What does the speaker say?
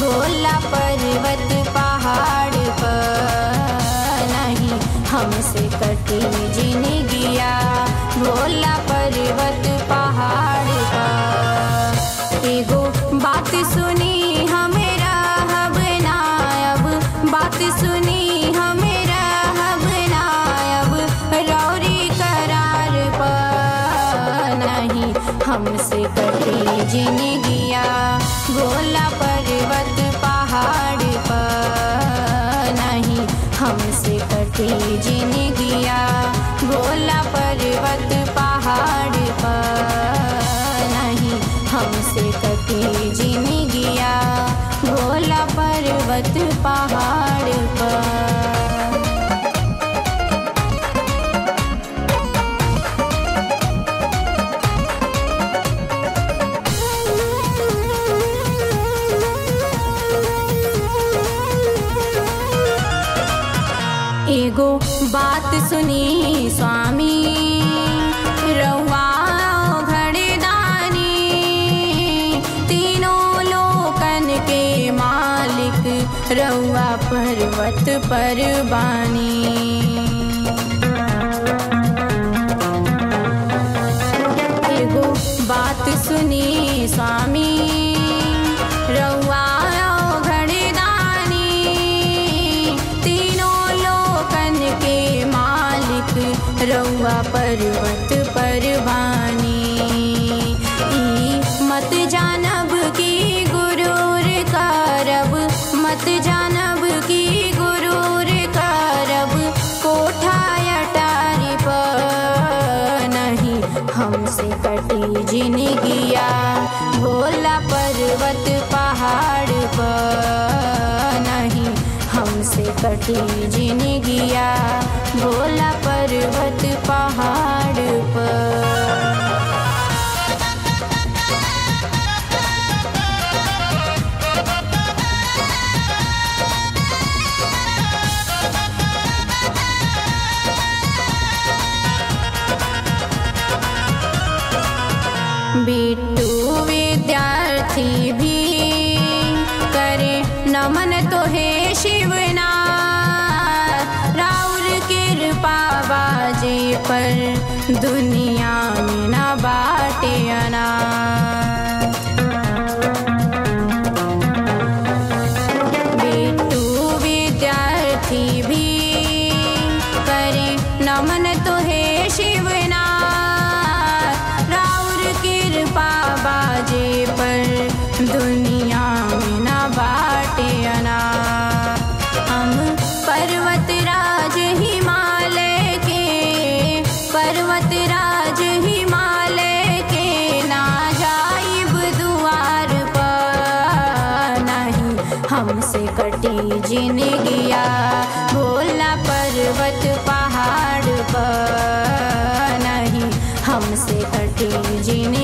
पर्वत पहाड़ पर नहीं हमसे कटी जिंदगिया। भोला पर्वत पहाड़ पर एगो बात सुनी हमें रहब ना अब, बात सुनी हमें रहब ना अब, रौरी करार पर नहीं हमसे कटी जिंदगिया। भोला पर्वत पहाड़ पर नहीं हमसे कटी जिंदगिया। भोला पर्वत पहाड़ पर नहीं हमसे कटी जिंदगिया। भोला पर्वत पहाड़ पर। एगो बात सुनी स्वामी रउआ घड़े दानी, तीनों लोकन के मालिक रउआ पर्वत पर बानी। एगो बात सुनी स्वामी रउआ रउआ पर्वत पर बानी। मत जानब की गुरूर करब, मत जानब की गुरूर करब, कोठा अटारी पर नहीं हमसे कटी जिंदगिया। भोला पर्वत पहाड़ पर नहीं हमसे कटी जिंदगिया। भोला पर्वत पहाड़ पर। बिट्टू विद्यार्थी भी करे नमन तोहे शिवना, बाजे पर दुनिया में न बाटे आना। बिट्टू विद्यार्थी भी करे नमन तोहे शिवना, राउर कृपा बाजे पर दुनिया में न बाटे आना। हम पर्वत राज ही राज हिमालय के नाजायब दुआर पर नहीं हमसे कटी जिंदगिया। भोला पर्वत पहाड़ पर नहीं हमसे कटी जिंदगिया।